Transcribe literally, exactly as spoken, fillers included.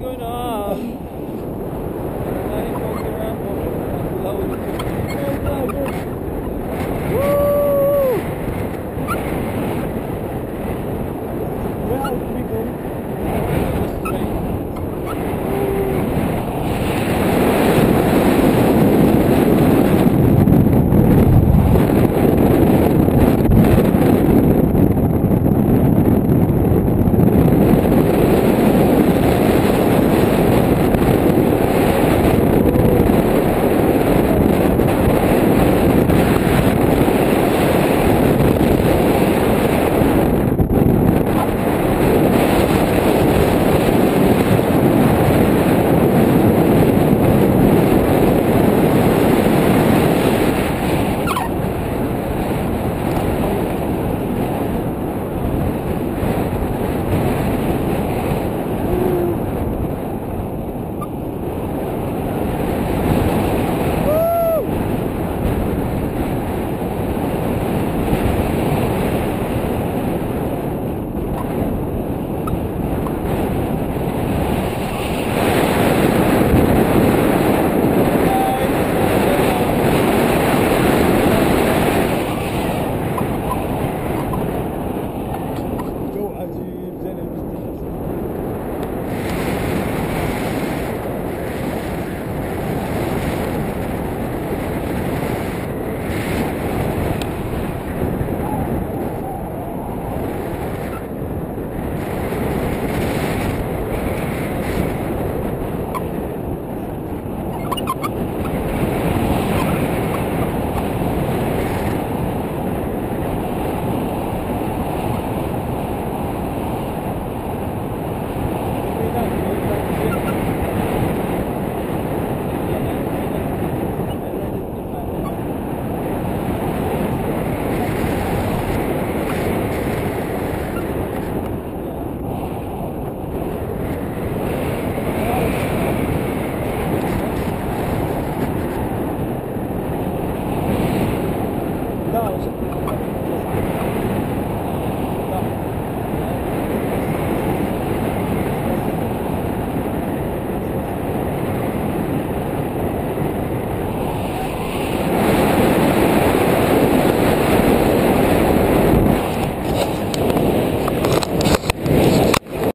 going on? No.